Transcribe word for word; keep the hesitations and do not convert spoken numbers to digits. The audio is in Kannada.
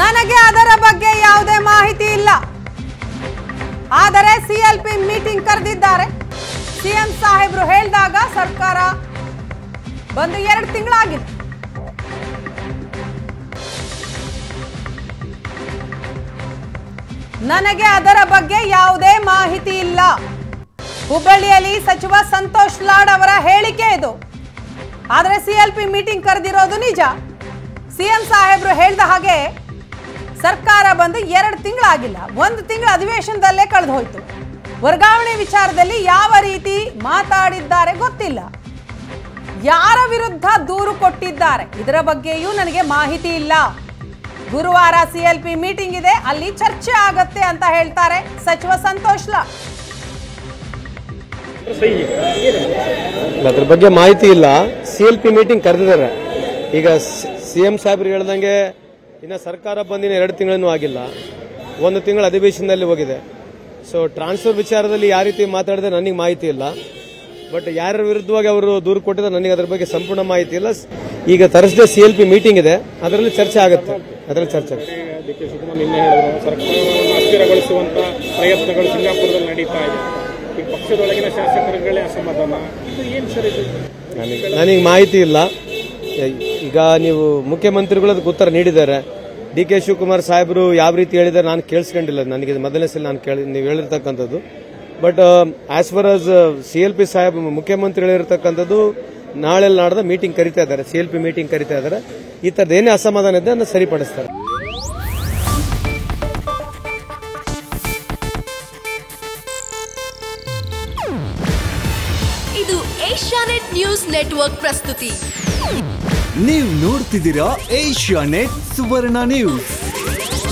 ನನಗೆ ಅದರ ಬಗ್ಗೆ ಯಾವುದೇ ಮಾಹಿತಿ ಇಲ್ಲ ಆದರೆ ಸಿಎಲ್ಪಿ ಮೀಟಿಂಗ್ ಕರೆದಿದ್ದಾರೆ ಸಿಎಂ ಸಾಹೇಬ್ರು ಹೇಳಿದಾಗ ಸರ್ಕಾರ ಬಂದು ಎರಡು ತಿಂಗಳಾಗಿದೆ ನನಗೆ ಅದರ ಬಗ್ಗೆ ಯಾವುದೇ ಮಾಹಿತಿ ಇಲ್ಲ ಹುಬ್ಬಳ್ಳಿಯಲ್ಲಿ ಸಚಿವ ಸಂತೋಷ್ ಲಾಡ್ ಅವರ ಹೇಳಿಕೆ ಇದು ಆದರೆ ಸಿಎಲ್ಪಿ ಮೀಟಿಂಗ್ ಕರೆದಿರೋದು ನಿಜ ಸಿಎಂ ಸಾಹೇಬ್ರು ಹೇಳಿದ ಹಾಗೆ ಸರ್ಕಾರ ಬಂದು ಎರಡು ತಿಂಗಳಾಗಿಲ್ಲ ಒಂದು ತಿಂಗಳ ಅಧಿವೇಶನದಲ್ಲೇ ಕಳೆದು ಹೋಯಿತು ವರ್ಗಾವಣೆ ವಿಚಾರದಲ್ಲಿ ಯಾವ ರೀತಿ ಮಾತಾಡಿದ್ದಾರೆ ಗೊತ್ತಿಲ್ಲ ಯಾರ ವಿರುದ್ಧ ದೂರು ಕೊಟ್ಟಿದ್ದಾರೆ ಇದರ ಬಗ್ಗೆಯೂ ನನಗೆ ಮಾಹಿತಿ ಇಲ್ಲ ಗುರುವಾರ ಸಿಎಲ್ಪಿ ಮೀಟಿಂಗ್ ಇದೆ ಅಲ್ಲಿ ಚರ್ಚೆ ಆಗುತ್ತೆ ಅಂತ ಹೇಳ್ತಾರೆ ಸಚಿವ ಸಂತೋಷ್ ಲಾ अद्र बे महिति सी एल पी मीटिंग कर्दारे सी एम साहेब्रे इन सरकार बंद एरू आगे अधिवेशन होते सो ट्रांसफर विचार यार रीति माता नन महिति बट यार विरुद्ध दूर को नन अद्वर बहुत संपूर्ण महिति Thursday C L P meeting है अदरल चर्चे आगते अदरल चर्चे प्रयत्न ಪಕ್ಷದೊಳಗಿನ ಶಾಸಕರುಗಳ ಅಸಮಾಧಾನ ನನಗೆ ಮಾಹಿತಿ ಇಲ್ಲ ಈಗ ನೀವು ಮುಖ್ಯಮಂತ್ರಿಗಳು ಅದಕ್ಕೆ ಉತ್ತರ ನೀಡಿದ್ದಾರೆ ಡಿ ಕೆ ಶಿವಕುಮಾರ್ ಸಾಹೇಬರು ಯಾವ ರೀತಿ ಹೇಳಿದ್ದಾರೆ ನಾನು ಕೇಳಿಸಿಕೊಂಡಿಲ್ಲ ನನಗೆ ಮೊದಲನೇ ಸಲ ನಾನು ಕೇಳಿ ನೀವು ಹೇಳಿರತಕ್ಕಂತದ್ದು but as far as C L P ಸಾಹೇಬ್ ಮುಖ್ಯಮಂತ್ರಿಗಳು ಹೇಳಿರತಕ್ಕಂತದ್ದು ನಾಳೆ ನಾಡದ ಮೀಟಿಂಗ್ ಕರೀತಾ ಇದ್ದಾರೆ ಸಿ ಎಲ್ ಪಿ ಮೀಟಿಂಗ್ ಕರೀತಾ ಇದ್ದಾರೆ ಈ ತರದ ಏನೇ ಅಸಮಾಧಾನ ಇದೆ ಅದನ್ನ ಸರಿಪಡಿಸುತ್ತಾರೆ। ಇದು ಏಷ್ಯಾನೆಟ್ ನ್ಯೂಸ್ ನೆಟ್ವರ್ಕ್ ಪ್ರಸ್ತುತಿ। ನೀವು ನೋಡ್ತಿದ್ದೀರಾ ಏಷ್ಯಾನೆಟ್ ಸುವರ್ಣ ನ್ಯೂಸ್।